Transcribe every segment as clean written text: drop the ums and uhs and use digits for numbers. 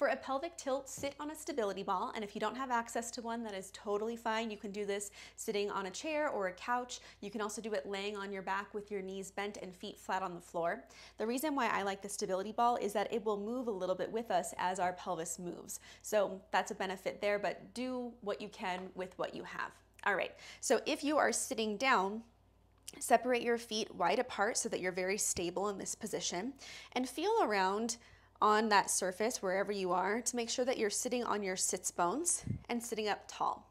For a pelvic tilt, sit on a stability ball, and if you don't have access to one, that is totally fine. You can do this sitting on a chair or a couch. You can also do it laying on your back with your knees bent and feet flat on the floor. The reason why I like the stability ball is that it will move a little bit with us as our pelvis moves. So that's a benefit there, but do what you can with what you have. All right, so if you are sitting down, separate your feet wide apart so that you're very stable in this position, and feel around on that surface wherever you are to make sure that you're sitting on your sits bones and sitting up tall.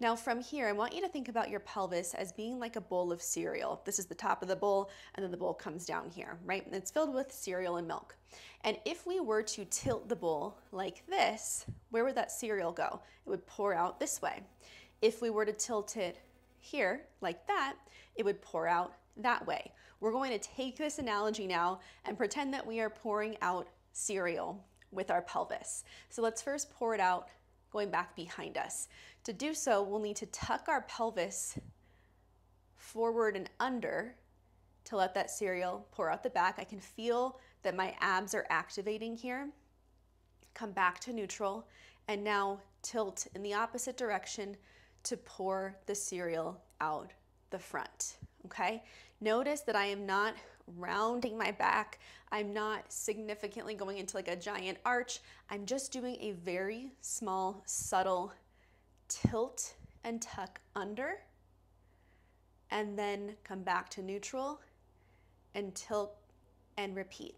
Now from here, I want you to think about your pelvis as being like a bowl of cereal. This is the top of the bowl, and then the bowl comes down here, right? And it's filled with cereal and milk. And if we were to tilt the bowl like this, where would that cereal go? It would pour out this way. If we were to tilt it here like that, it would pour out that way. We're going to take this analogy now and pretend that we are pouring out cereal with our pelvis. So let's first pour it out going back behind us. To do so, we'll need to tuck our pelvis forward and under to let that cereal pour out the back. I can feel that my abs are activating here. Come back to neutral, and now tilt in the opposite direction to pour the cereal out the front, okay? Notice that I am not rounding my back. I'm not significantly going into like a giant arch. I'm just doing a very small, subtle tilt and tuck under, and then come back to neutral and tilt and repeat.